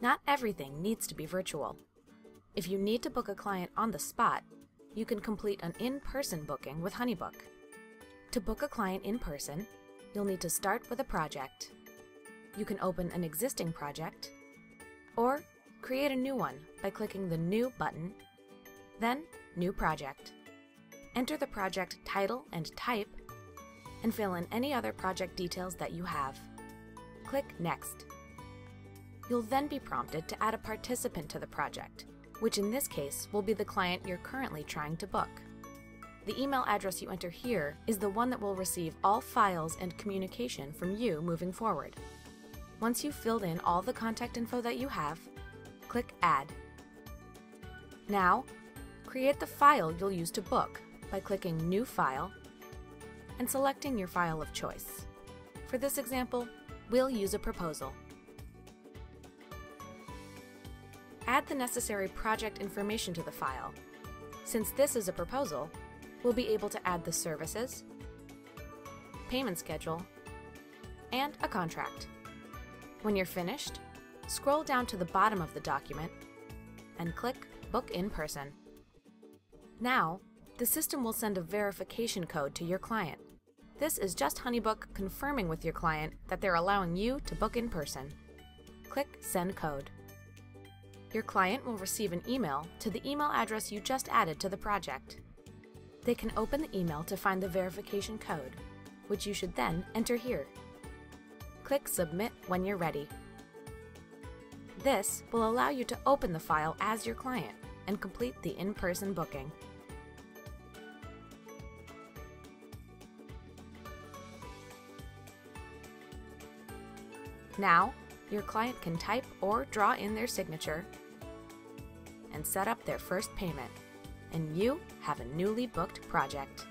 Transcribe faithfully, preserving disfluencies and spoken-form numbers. Not everything needs to be virtual. If you need to book a client on the spot, you can complete an in-person booking with HoneyBook. To book a client in person, you'll need to start with a project. You can open an existing project or create a new one by clicking the New button, then New Project. Enter the project title and type, and fill in any other project details that you have. Click Next. You'll then be prompted to add a participant to the project, which in this case will be the client you're currently trying to book. The email address you enter here is the one that will receive all files and communication from you moving forward. Once you've filled in all the contact info that you have, click Add. Now, create the file you'll use to book by clicking New File and selecting your file of choice. For this example, we'll use a proposal. Add the necessary project information to the file. Since this is a proposal, we'll be able to add the services, payment schedule, and a contract. When you're finished, scroll down to the bottom of the document and click Book in Person. Now, the system will send a verification code to your client. This is just HoneyBook confirming with your client that they're allowing you to book in person. Click Send Code. Your client will receive an email to the email address you just added to the project. They can open the email to find the verification code, which you should then enter here. Click Submit when you're ready. This will allow you to open the file as your client and complete the in-person booking. Now, your client can type or draw in their signature and set up their first payment, and you have a newly booked project.